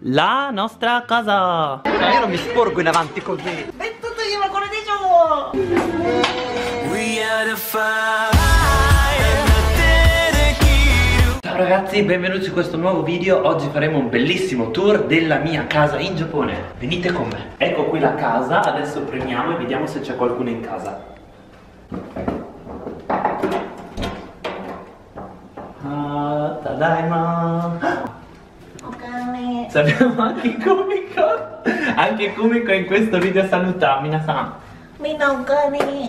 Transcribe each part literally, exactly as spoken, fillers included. la nostra casa. Ma io non mi sporgo in avanti così. È tutto io, ma quello dicevo. We are the fire. Ciao ragazzi, benvenuti in questo nuovo video. Oggi faremo un bellissimo tour della mia casa in Giappone. Venite con me. Ecco qui la casa, adesso premiamo e vediamo se c'è qualcuno in casa. Ah, tadaima. Okame. Abbiamo anche Kumiko. Anche Kumiko in questo video saluta minasan. Minokane.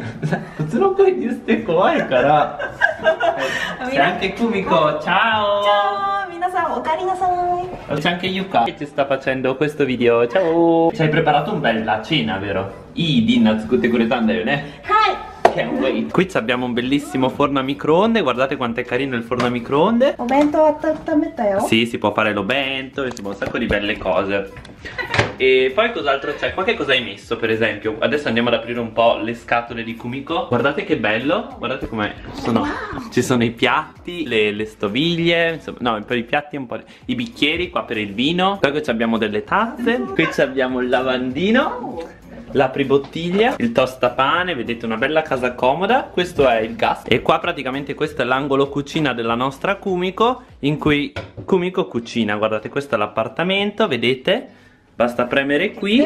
C'è anche Kumiko, ciao! Ciao, minasan, okarinasai! C'è anche Yuka che ci sta facendo questo video, ciao! Ci hai preparato un bella cena, vero? I dinna tsukutte kuretan da yo ne? Hai! Can't wait! Qui abbiamo un bellissimo forno a microonde, guardate quanto è carino il forno a microonde! O bento attattameteo? Sì, si può fare lo bento, insomma un sacco di belle cose. E poi cos'altro c'è? Qua che cosa hai messo per esempio? Adesso andiamo ad aprire un po' le scatole di Kumiko. Guardate che bello, guardate com'è. Sono... wow. Ci sono i piatti, le, le stoviglie, insomma, no, per i piatti un po'. I bicchieri qua per il vino. Poi qui abbiamo delle tazze, qui abbiamo il lavandino, l'apribottiglia, il tostapane, vedete una bella casa comoda. Questo è il gas e qua praticamente questo è l'angolo cucina della nostra Kumiko, in cui Kumiko cucina. Guardate, questo è l'appartamento, vedete? Basta premere qui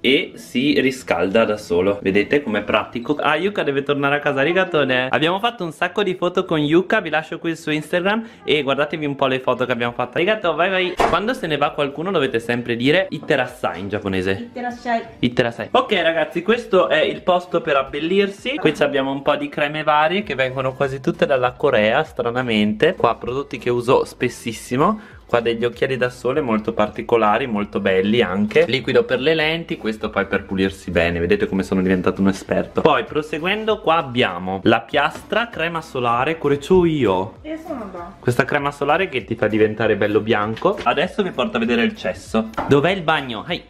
e si riscalda da solo. Vedete com'è pratico. Ah, Yuka deve tornare a casa, arigatone. Abbiamo fatto un sacco di foto con Yuka, vi lascio qui il suo Instagram e guardatevi un po' le foto che abbiamo fatto. Arigato, vai vai. Quando se ne va qualcuno dovete sempre dire itterasai in giapponese. Itterasai. Itterasai. Ok ragazzi, questo è il posto per abbellirsi. Qui abbiamo un po' di creme varie che vengono quasi tutte dalla Corea, stranamente. Qua prodotti che uso spessissimo. Qua degli occhiali da sole molto particolari, molto belli anche. Liquido per le lenti, questo poi per pulirsi bene. Vedete come sono diventato un esperto. Poi proseguendo qua abbiamo la piastra crema solare Kurechuyo. Questa crema solare che ti fa diventare bello bianco. Adesso vi porto a vedere il cesso. Dov'è il bagno? Hey.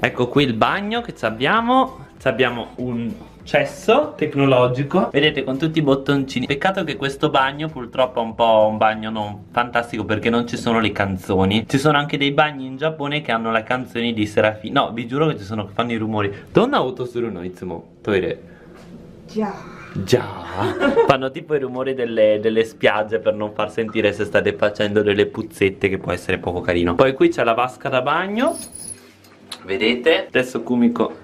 Ecco qui il bagno che abbiamo. Abbiamo un cesso tecnologico, vedete, con tutti i bottoncini. Peccato che questo bagno purtroppo è un po' un bagno non fantastico perché non ci sono le canzoni. Ci sono anche dei bagni in Giappone che hanno le canzoni di Serafini. No, vi giuro che ci sono, che fanno i rumori. Donna auto suru no itsumo toire. Già. Già. Fanno tipo i rumori delle, delle spiagge per non far sentire se state facendo delle puzzette, che può essere poco carino. Poi qui c'è la vasca da bagno, vedete? Adesso Kumiko.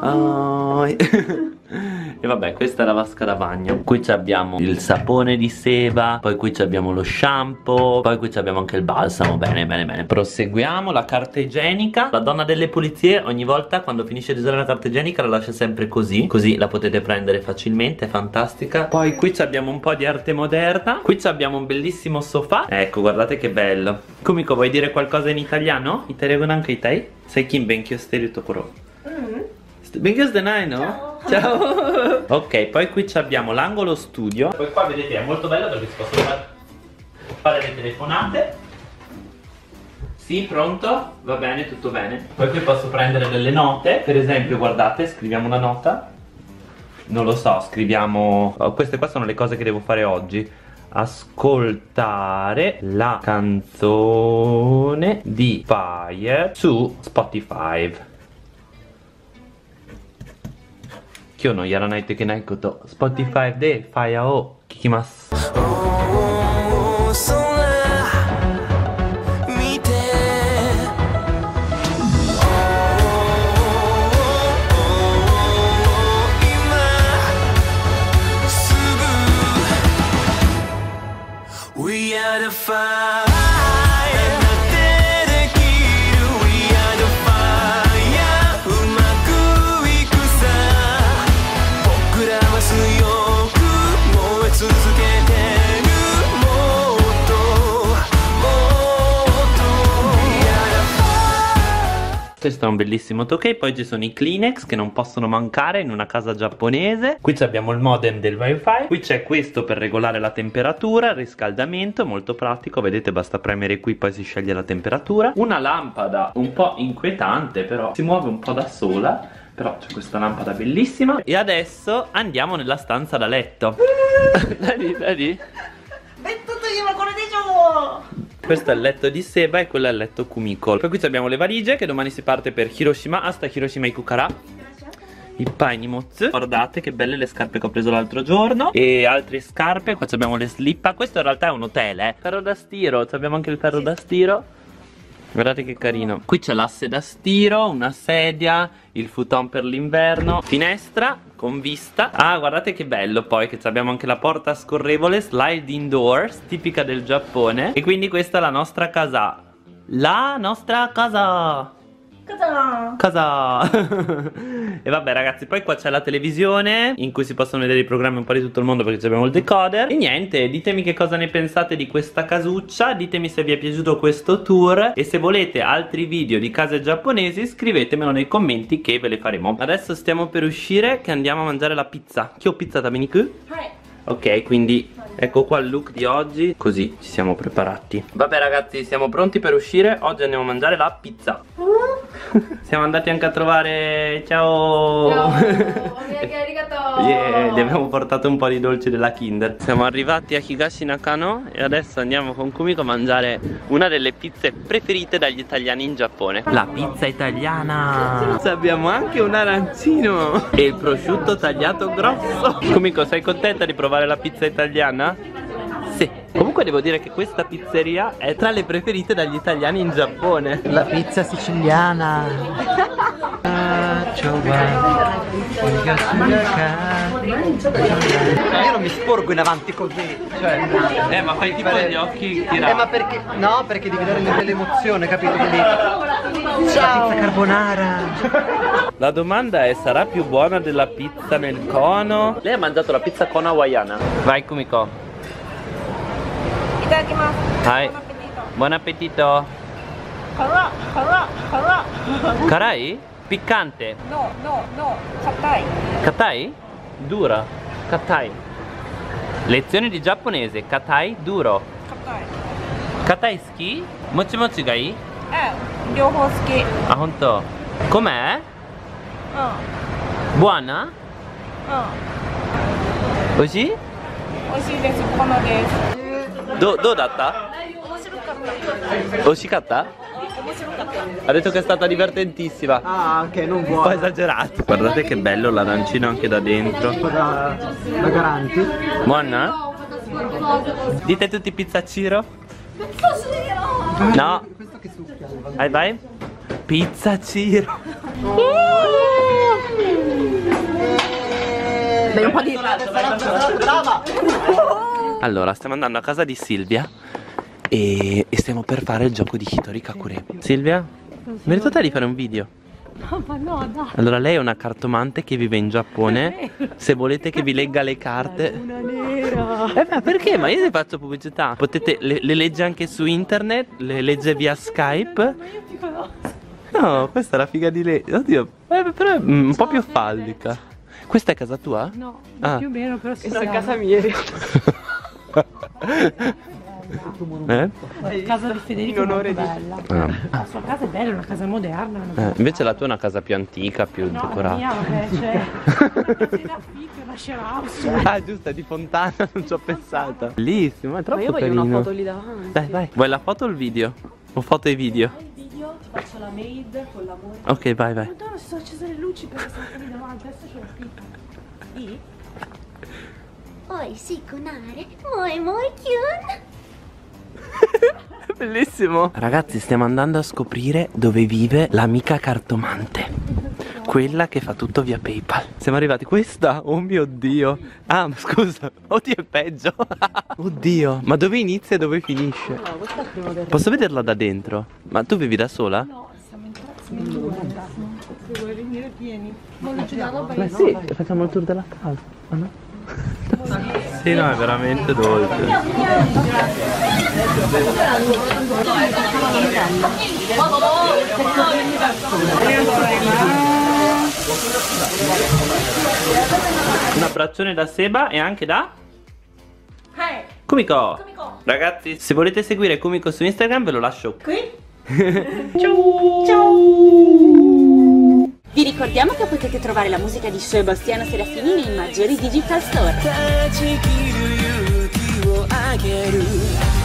Oh. E vabbè, questa è la vasca da bagno. Qui abbiamo il sapone di seba, poi qui abbiamo lo shampoo, poi qui abbiamo anche il balsamo. Bene, bene, bene. Proseguiamo, la carta igienica. La donna delle pulizie ogni volta quando finisce di usare la carta igienica la lascia sempre così, così la potete prendere facilmente, è fantastica. Poi qui abbiamo un po' di arte moderna. Qui abbiamo un bellissimo sofà. Ecco, guardate che bello. Kumiko, vuoi dire qualcosa in italiano? Italiano anche itai? Sei kim benkyo shiteru tokoro. Benchio sdenai, no? Ciao. Ciao. Ok, poi qui abbiamo l'angolo studio. Poi qua vedete è molto bello perché si possono fare le telefonate. Sì, pronto? Va bene, tutto bene. Poi qui posso prendere delle note. Per esempio, guardate, scriviamo una nota. Non lo so, scriviamo... oh, queste qua sono le cose che devo fare oggi. Ascoltare la canzone di Fire su Spotify. Kyo no yaranai to ikenai koto, Spotify de Fire o kikimasu. We are the fire. Questo è un bellissimo tokei. Poi ci sono i Kleenex che non possono mancare in una casa giapponese. Qui abbiamo il modem del wifi. Qui c'è questo per regolare la temperatura, il riscaldamento, molto pratico. Vedete, basta premere qui, poi si sceglie la temperatura. Una lampada un po' inquietante, però si muove un po' da sola. Però c'è questa lampada bellissima. E adesso andiamo nella stanza da letto. Dai, dai. È tutto io, ma quello dicevo. Questo è il letto di Seba e quello è il letto Kumiko. Poi qui abbiamo le valigie, che domani si parte per Hiroshima. Hasta Hiroshima ikukara. I painimots. Guardate che belle le scarpe che ho preso l'altro giorno. E altre scarpe. Qua abbiamo le slippa. Questo in realtà è un hotel, eh. Ferro da stiro. Abbiamo anche il ferro da stiro. Guardate che carino. Qui c'è l'asse da stiro, una sedia, il futon per l'inverno, finestra con vista. Ah, guardate che bello poi che abbiamo anche la porta scorrevole, slide indoors, tipica del Giappone. E quindi questa è la nostra casa. La nostra casa. Cosa? Cosa? E vabbè ragazzi, poi qua c'è la televisione in cui si possono vedere i programmi un po' di tutto il mondo, perché abbiamo il decoder. E niente, ditemi che cosa ne pensate di questa casuccia, ditemi se vi è piaciuto questo tour, e se volete altri video di case giapponesi scrivetemelo nei commenti che ve le faremo. Adesso stiamo per uscire che andiamo a mangiare la pizza. Chi ho pizza tabeniku? Ok, quindi ecco qua il look di oggi, così ci siamo preparati. Vabbè ragazzi, siamo pronti per uscire, oggi andiamo a mangiare la pizza. Siamo andati anche a trovare... Ciao! Ciao! Yeah, gli abbiamo portato un po' di dolci della Kinder. Siamo arrivati a Higashi Nakano e adesso andiamo con Kumiko a mangiare una delle pizze preferite dagli italiani in Giappone. La pizza italiana! Abbiamo anche un arancino e il prosciutto tagliato grosso. Kumiko, sei contenta di provare la pizza italiana? Sì. Comunque devo dire che questa pizzeria è tra le preferite dagli italiani in Giappone. La pizza siciliana. Io non mi sporgo in avanti così, cioè, eh, ma fai tipo gli occhi tirati. Eh, ma perché? No, perché devi dare l'emozione, capito? Quindi ciao. La pizza carbonara. La domanda è: sarà più buona della pizza nel cono? Lei ha mangiato la pizza cono hawaiana. Vai Kumiko. Hai. Buon appetito. Carà, carà, carà. Carai? Piccante? No, no, no, katai. Katai? Dura. Katai. Lezioni di giapponese. Katai duro. Katai. Katai ski? Mochi mochi gai? Eh, ryohou ski. Ah, honto. Com'è? Uh. Buona? Uh. Oishii? Oishii desu, kono desu. ど, どうだった? 美味しかった? Ha detto che è stata divertentissima. Ah, ok, non vuole. Un po' esagerato. Guardate che bello l'arancino anche da dentro. Da, da garanti. Buona? Dite tutti pizza Ciro? Pizza Ciro! No. Questo che succhia. Vai vai. Pizza Ciro. Dai un po' di... Brava! Allora, stiamo andando a casa di Silvia e, e stiamo per fare il gioco di Hitori Kakure. Silvia, merito te di fare un video? No, ma no, no. Allora, lei è una cartomante che vive in Giappone. Se volete che vi legga le carte... La luna nera. Eh, ma perché? Ma io vi faccio pubblicità. Potete, le, le legge anche su internet, le legge via Skype. Ma io ti conosco. No, questa è la figa di lei. Oddio, eh, però è un po' più fallica. Questa è casa tua? No, ah. Più o meno, però sì. Questa è casa mia. Eh? La casa di Federico è molto bella. Ah. La sua casa è bella, è una casa moderna. Una casa eh, invece la tua è una casa più antica, più no, decorata. La mia, vabbè, cioè, una casina fitta, una share house. Ah, giusto, è di Fontana, non ci ho pensato. Bellissimo, è troppo carino. Ma io voglio carino. Una foto lì davanti. Dai, vai. Vuoi la foto o il video? O foto e video? Vai, il video, ti faccio la maid con la moglie. Ok, vai, vai. Madonna, si sono accese le luci perché sono lì davanti, adesso c'è un picco. Lì? Oi, si conare, moi moi chiun. Bellissimo. Ragazzi, stiamo andando a scoprire dove vive l'amica cartomante. Quella che fa tutto via PayPal. Siamo arrivati. Questa? Oh mio Dio. Ah, ma scusa. Oddio, è peggio. Oddio. Ma dove inizia e dove finisce? No, questa prima del... Posso vederla da dentro? Ma tu vivi da sola? No, siamo in casa. Se vuoi venire vieni. Ma non ci danno per... Ma sì, facciamo il tour della casa. Ah no? Sì, no, è veramente dolce. Un abbraccione da Seba e anche da Kumiko. Ragazzi, se volete seguire Kumiko su Instagram ve lo lascio qui. Ciao. Ciao. Vi ricordiamo che potete trovare la musica di Sebastiano Serafini nei maggiori digital store.